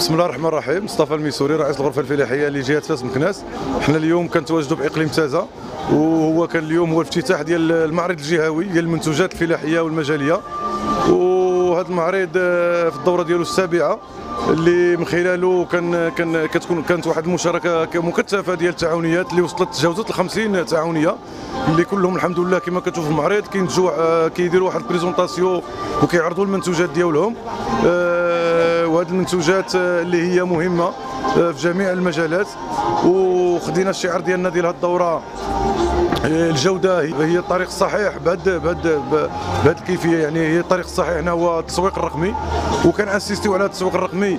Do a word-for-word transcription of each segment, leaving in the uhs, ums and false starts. بسم الله الرحمن الرحيم. مصطفى الميسري رئيس الغرفه الفلاحيه لجهه فاس مكناس. حنا اليوم كنتواجدوا باقليم تازة، وهو كان اليوم هو الافتتاح ديال المعرض الجهوي ديال المنتوجات الفلاحيه والمجاليه، وهذا المعرض في الدوره ديالو السابعه اللي من خلاله كان كان كتكون كانت واحد المشاركه مكثفه ديال التعاونيات اللي وصلت تجاوزت ال خمسين تعاونيه، اللي كلهم الحمد لله كما كتشوف في المعرض كينتجوا كيديروا واحد البريزونطاسيون وكيعرضوا المنتوجات ديالهم، وهذه المنتوجات اللي هي مهمه في جميع المجالات. وخدينا الشعار ديالنا ديال هذه الدوره، الجوده هي الطريق الصحيح بهذا بهذا بهذه الكيفيه، يعني هي الطريق الصحيح هنا هو التسويق الرقمي، وكنأسستيو على هذا التسويق الرقمي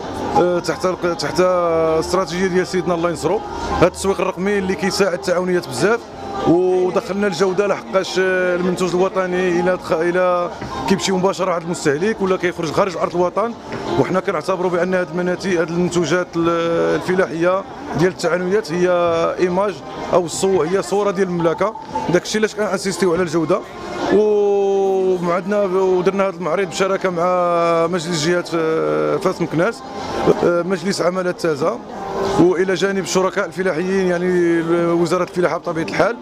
تحت تحت الاستراتيجيه ديال سيدنا الله ينصرو. هذا التسويق الرقمي اللي كيساعد التعاونيات بزاف، ودخلنا الجوده لحقاش المنتوج الوطني الى الى كيمشي مباشره عند المستهلك ولا كيخرج خارج ارض الوطن، وحنا كنعتبروا بان هاد المناتج هاد المنتوجات الفلاحيه ديال التعاونيات هي ايماج او الصو هي صوره ديال المملكه. داكشي علاش كنأسستيو على الجوده، ومعدنا ودرنا هذا المعرض بشراكه مع مجلس جهات فاس مكناس، مجلس عماله تازة، والى جانب الشركاء الفلاحيين يعني وزاره الفلاحه بطبيعه الحال،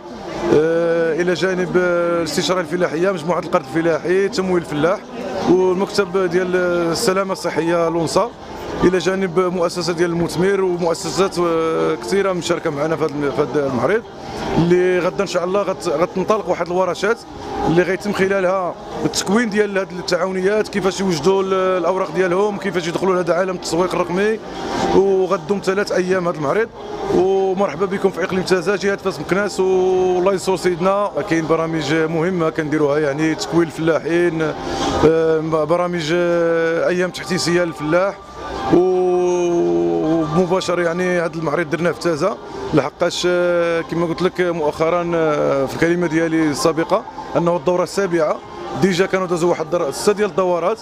الى جانب الاستشاره الفلاحيه، مجموعه القرض الفلاحي، تمويل الفلاح، والمكتب ديال السلامه الصحيه لونسا، الى جانب مؤسسه ديال المثمر، ومؤسسات كثيره مشاركه معنا في هذا المعرض. اللي غدا ان شاء الله غتنطلق واحد الورشات اللي غيتم خلالها التكوين ديال هذه التعاونيات، كيفاش يوجدوا الاوراق ديالهم، كيفاش يدخلوا لهذا عالم التسويق الرقمي، وغدوم ثلاث ايام هذا المعرض. ومرحبا بكم في اقليم تازة جهه فاس مكناس، والله ينصر سيدنا. كاين برامج مهمه كنديروها، يعني تكوين الفلاحين، برامج ايام تحسيسيه للفلاح مباشر. يعني هذا المعرض درناه في تازة لحقاش كما قلت لك مؤخرا في الكلمه ديالي السابقه انه الدوره السابعه ديجا كانوا دازوا واحد السته ديال الدورات،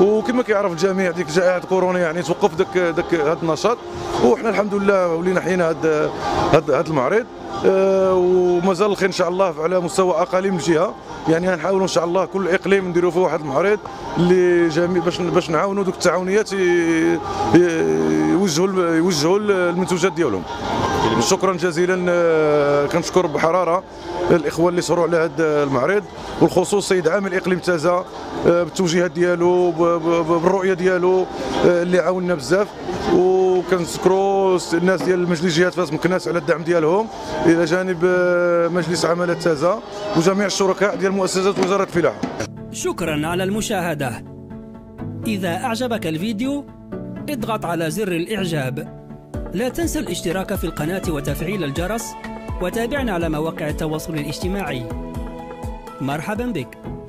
وكما كيعرف الجميع ديك جائحه كورونا يعني توقف داك داك هذا النشاط، وحنا الحمد لله ولينا حينا هذا هذا المعرض. أه ومازال الخير ان شاء الله على مستوى اقاليم الجهه، يعني غنحاولوا ان شاء الله كل اقليم نديروا فيه واحد المعرض اللي جميع باش باش نعاونوا دوك التعاونيات يوجهوا يوجهوا المنتوجات ديالهم. شكرا جزيلا، كنشكر بحراره الاخوه اللي سهروا على هذا المعرض، والخصوص سيد عامل اقليم تازة بالتوجيهات ديالو بالرؤيه ديالو اللي عاوننا بزاف، وكنشكروا الناس ديال مجلس جهات فاس مكناس على الدعم ديالهم، الى جانب مجلس عماله تازة وجميع الشركاء ديال مؤسسات وزاره الفلاحه. شكرا على المشاهده. اذا اعجبك الفيديو اضغط على زر الاعجاب، لا تنسى الاشتراك في القناه وتفعيل الجرس، وتابعنا على مواقع التواصل الاجتماعي. مرحبا بك.